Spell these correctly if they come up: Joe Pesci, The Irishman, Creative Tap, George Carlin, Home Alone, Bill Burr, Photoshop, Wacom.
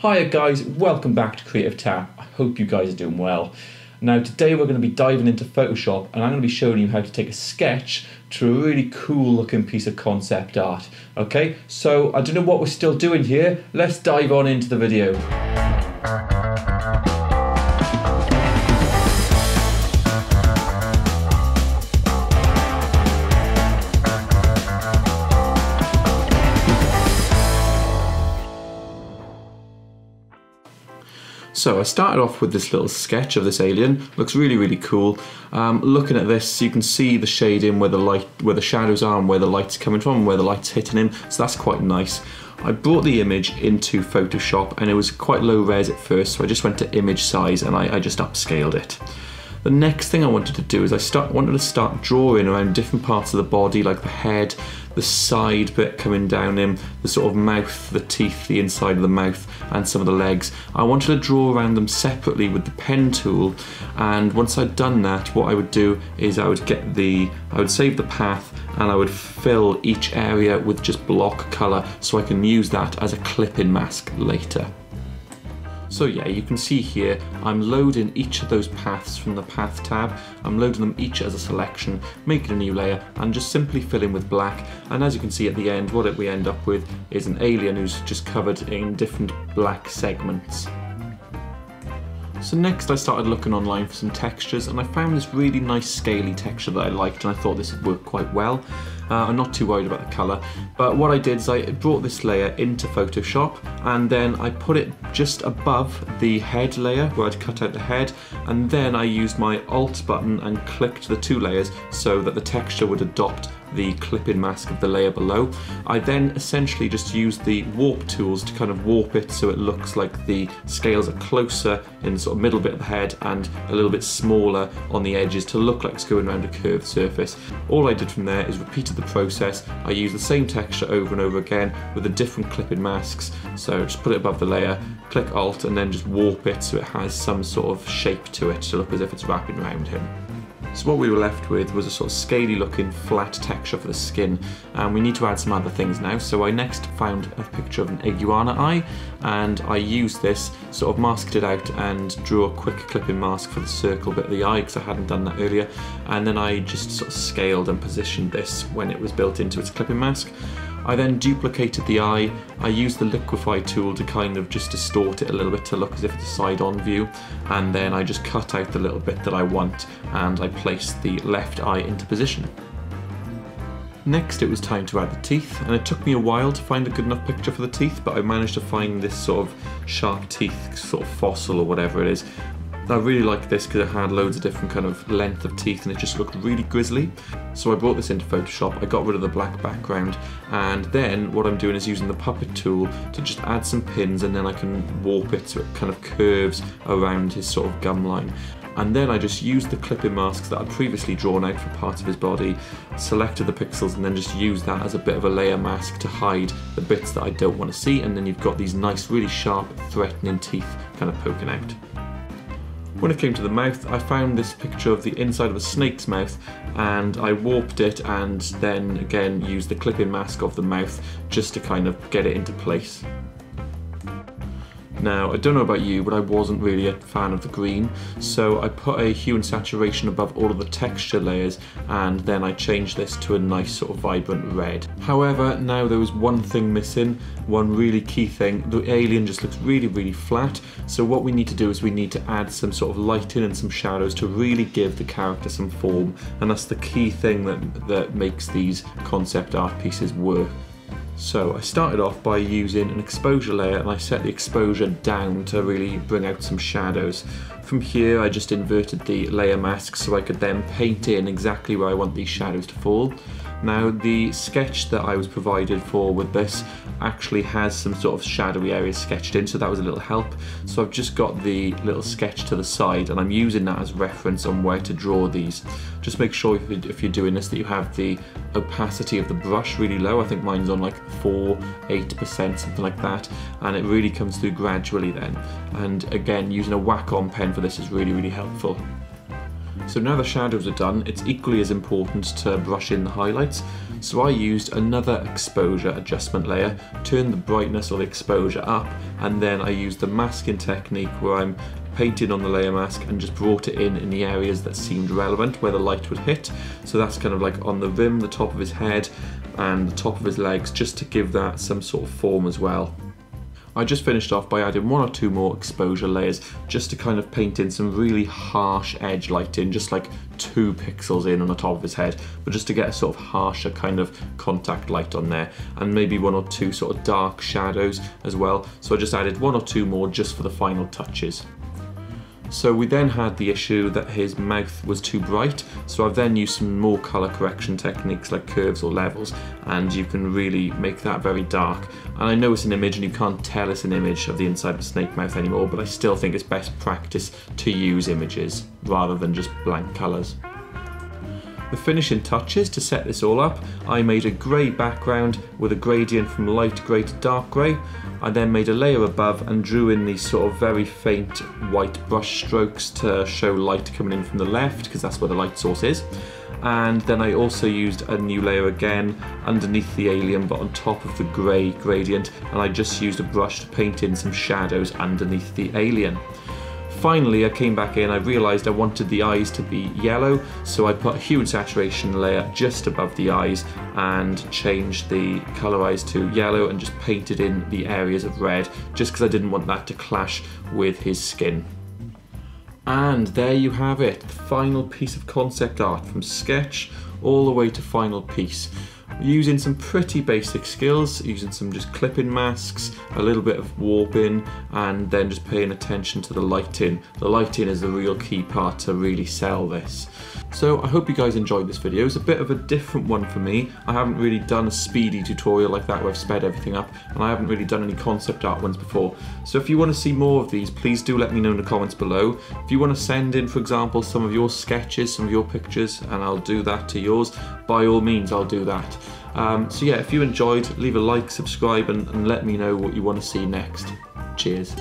Hiya guys, welcome back to Creative Tap. I hope you guys are doing well. Now today we're going to be diving into Photoshop and I'm going to be showing you how to take a sketch to a really cool looking piece of concept art. Okay, so I don't know what we're still doing here. Let's dive on into the video. So I started off with this little sketch of this alien. Looks really cool. Looking at this, you can see the shading where the light, where the shadows are, and where the light's coming from, and where the light's hitting him. So that's quite nice. I brought the image into Photoshop, and it was quite low res at first. So I just went to image size, and I just upscaled it. The next thing I wanted to do is I wanted to start drawing around different parts of the body, like the head, the side bit coming down him, the sort of mouth, the teeth, the inside of the mouth, and some of the legs. I wanted to draw around them separately with the pen tool, and once I'd done that, what I would do is I would save the path, and I would fill each area with just block color, so I can use that as a clipping mask later. So yeah, you can see here, I'm loading each of those paths from the path tab. I'm loading them each as a selection, making a new layer, and just simply filling with black. And as you can see at the end, what we end up with is an alien who's just covered in different black segments. So next I started looking online for some textures, and I found this really nice scaly texture that I liked, and I thought this would work quite well. I'm not too worried about the colour, but what I did is I brought this layer into Photoshop, and then I put it just above the head layer where I'd cut out the head, and then I used my Alt button and clicked the two layers so that the texture would adopt the clipping mask of the layer below. I then essentially just used the warp tools to kind of warp it so it looks like the scales are closer in the sort of middle bit of the head and a little bit smaller on the edges to look like it's going around a curved surface. All I did from there is repeated the process. I used the same texture over and over again with the different clipping masks, so just put it above the layer, click Alt, and then just warp it so it has some sort of shape to it to look as if it's wrapping around him. So what we were left with was a sort of scaly looking flat texture for the skin, and we need to add some other things now. So I next found a picture of an iguana eye, and I used this, sort of masked it out and drew a quick clipping mask for the circle bit of the eye because I hadn't done that earlier, and then I just sort of scaled and positioned this when it was built into its clipping mask. I then duplicated the eye. I used the liquify tool to kind of just distort it a little bit to look as if it's a side-on view, and then I just cut out the little bit that I want and I placed the left eye into position. Next it was time to add the teeth, and it took me a while to find a good enough picture for the teeth, but I managed to find this sort of sharp teeth sort of fossil or whatever it is. I really liked this because it had loads of different kind of length of teeth and it just looked really grisly. So I brought this into Photoshop, I got rid of the black background, and then what I'm doing is using the puppet tool to just add some pins, and then I can warp it so it kind of curves around his sort of gum line. And then I just used the clipping masks that I'd previously drawn out for parts of his body, selected the pixels, and then just used that as a bit of a layer mask to hide the bits that I don't want to see, and then you've got these nice really sharp threatening teeth kind of poking out. When it came to the mouth, I found this picture of the inside of a snake's mouth, and I warped it and then again used the clipping mask of the mouth just to kind of get it into place. Now, I don't know about you, but I wasn't really a fan of the green, so I put a hue and saturation above all of the texture layers, and then I changed this to a nice sort of vibrant red. However, now there was one thing missing, one really key thing. The alien just looks really flat, so what we need to do is we need to add some sort of lighting and some shadows to really give the character some form, and that's the key thing that makes these concept art pieces work. So I started off by using an exposure layer, and I set the exposure down to really bring out some shadows. From here I just inverted the layer mask so I could then paint in exactly where I want these shadows to fall. Now the sketch that I was provided for with this actually has some sort of shadowy areas sketched in, so that was a little help. So I've just got the little sketch to the side and I'm using that as reference on where to draw these. Just make sure if you're doing this that you have the opacity of the brush really low. I think mine's on like 4-8%, something like that, and it really comes through gradually then. And again, using a Wacom pen for this is really helpful. So now the shadows are done, it's equally as important to brush in the highlights. So I used another exposure adjustment layer, turned the brightness or the exposure up, and then I used the masking technique where I'm painting on the layer mask and just brought it in the areas that seemed relevant where the light would hit. So that's kind of like on the rim, the top of his head and the top of his legs, just to give that some sort of form as well. I just finished off by adding one or two more exposure layers just to kind of paint in some really harsh edge lighting, just like 2 pixels in on the top of his head, but just to get a sort of harsher kind of contact light on there, and maybe one or two sort of dark shadows as well. So I just added one or two more just for the final touches. So we then had the issue that his mouth was too bright, so I've then used some more colour correction techniques like curves or levels, and you can really make that very dark. And I know it's an image and you can't tell it's an image of the inside of a snake mouth anymore, but I still think it's best practice to use images rather than just blank colours. The finishing touches to set this all up, I made a grey background with a gradient from light grey to dark grey. I then made a layer above and drew in these sort of very faint white brush strokes to show light coming in from the left, because that's where the light source is. And then I also used a new layer again underneath the alien, but on top of the grey gradient, and I just used a brush to paint in some shadows underneath the alien. Finally, I came back in, I realised I wanted the eyes to be yellow, so I put a huge saturation layer just above the eyes and changed the colorized to yellow and just painted in the areas of red, just because I didn't want that to clash with his skin. And there you have it, the final piece of concept art, from sketch all the way to final piece. Using some pretty basic skills, using some just clipping masks, a little bit of warping, and then just paying attention to the lighting. The lighting is the real key part to really sell this. So I hope you guys enjoyed this video. It's a bit of a different one for me. I haven't really done a speedy tutorial like that where I've sped everything up, and I haven't really done any concept art ones before. So if you want to see more of these, please do let me know in the comments below. If you want to send in, for example, some of your sketches, some of your pictures, and I'll do that to yours, by all means I'll do that. So yeah, if you enjoyed, leave a like, subscribe, and let me know what you want to see next. Cheers.